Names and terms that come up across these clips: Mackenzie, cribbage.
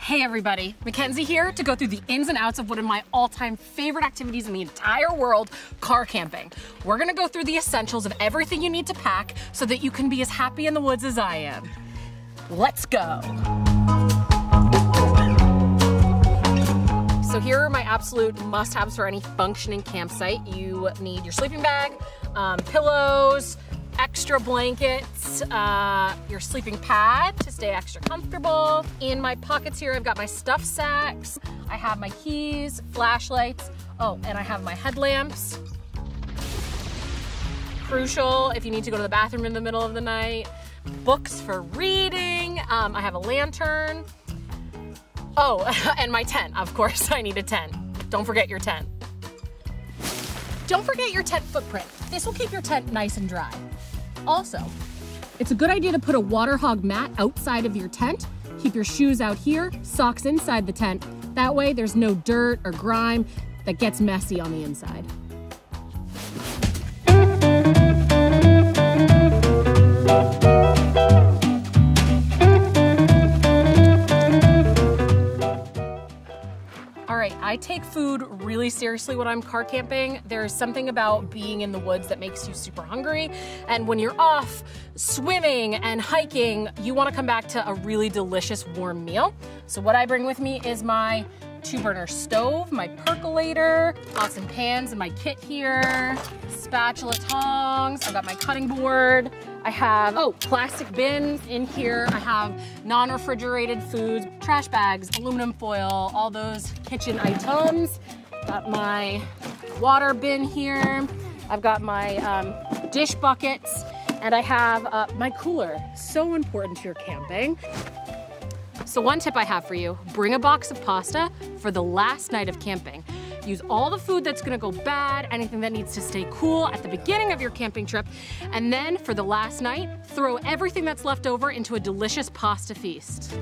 Hey everybody, Mackenzie here to go through the ins and outs of one of my all-time favorite activities in the entire world, car camping. We're gonna go through the essentials of everything you need to pack so that you can be as happy in the woods as I am. Let's go. So here are my absolute must-haves for any functioning campsite. You need your sleeping bag, pillows, extra blankets, your sleeping pad to stay extra comfortable. In my pockets here, I've got my stuff sacks. I have my keys, flashlights. Oh, and I have my headlamps. Crucial if you need to go to the bathroom in the middle of the night. Books for reading. I have a lantern. Oh, and my tent, of course, I need a tent. Don't forget your tent. Don't forget your tent footprint. This will keep your tent nice and dry. Also, it's a good idea to put a water hog mat outside of your tent. Keep your shoes out here, socks inside the tent. That way there's no dirt or grime that gets messy on the inside. I take food really seriously when I'm car camping. There's something about being in the woods that makes you super hungry. And when you're off swimming and hiking, you want to come back to a really delicious warm meal. So what I bring with me is my 2-burner stove, my percolator, pots and pans in my kit here, spatula, tongs, I've got my cutting board. I have, plastic bins in here. I have non-refrigerated foods, trash bags, aluminum foil, all those kitchen items. Got my water bin here. I've got my dish buckets, and I have my cooler. So important to your camping. So one tip I have for you, bring a box of pasta for the last night of camping. Use all the food that's gonna go bad, anything that needs to stay cool at the beginning of your camping trip, and then for the last night, throw everything that's left over into a delicious pasta feast.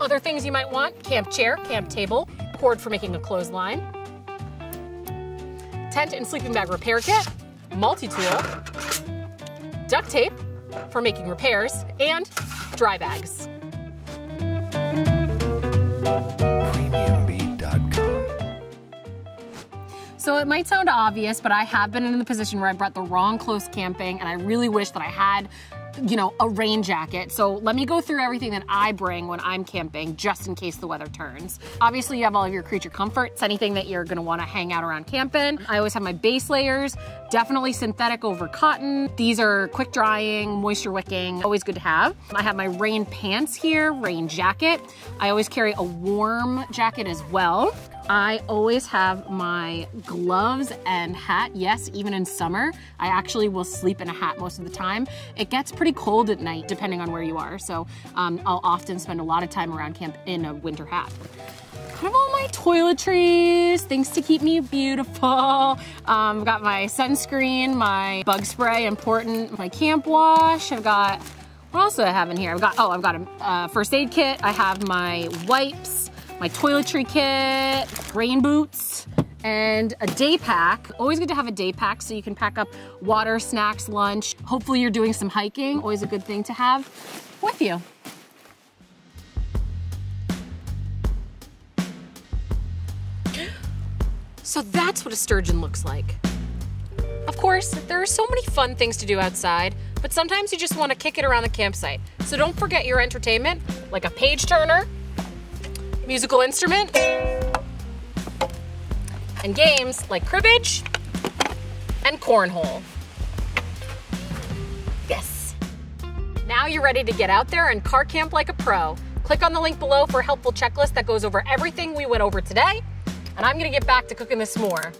Other things you might want, camp chair, camp table, cord for making a clothesline, tent and sleeping bag repair kit, multi-tool, duct tape for making repairs, and dry bags. So it might sound obvious, but I have been in the position where I brought the wrong clothes camping, and I really wish that I had, a rain jacket. So let me go through everything that I bring when I'm camping, just in case the weather turns. Obviously, you have all of your creature comforts, anything that you're gonna wanna hang out around camping. I always have my base layers, definitely synthetic over cotton. These are quick drying, moisture wicking, always good to have. I have my rain pants here, rain jacket. I always carry a warm jacket as well. I always have my gloves and hat. Yes, even in summer, I actually will sleep in a hat most of the time. It gets pretty cold at night, depending on where you are. So I'll often spend a lot of time around camp in a winter hat. I have all my toiletries, things to keep me beautiful. I've got my sunscreen, my bug spray, important, my camp wash. I've got, what else do I have in here? I've got a first aid kit. I have my wipes, my toiletry kit, rain boots, and a day pack. Always good to have a day pack so you can pack up water, snacks, lunch. Hopefully you're doing some hiking. Always a good thing to have with you. So that's what a sturgeon looks like. Of course, there are so many fun things to do outside, but sometimes you just want to kick it around the campsite. So don't forget your entertainment, like a page turner, musical instrument, and games like cribbage and cornhole. Yes. Now you're ready to get out there and car camp like a pro. Click on the link below for a helpful checklist that goes over everything we went over today, and I'm gonna get back to cooking this s'more.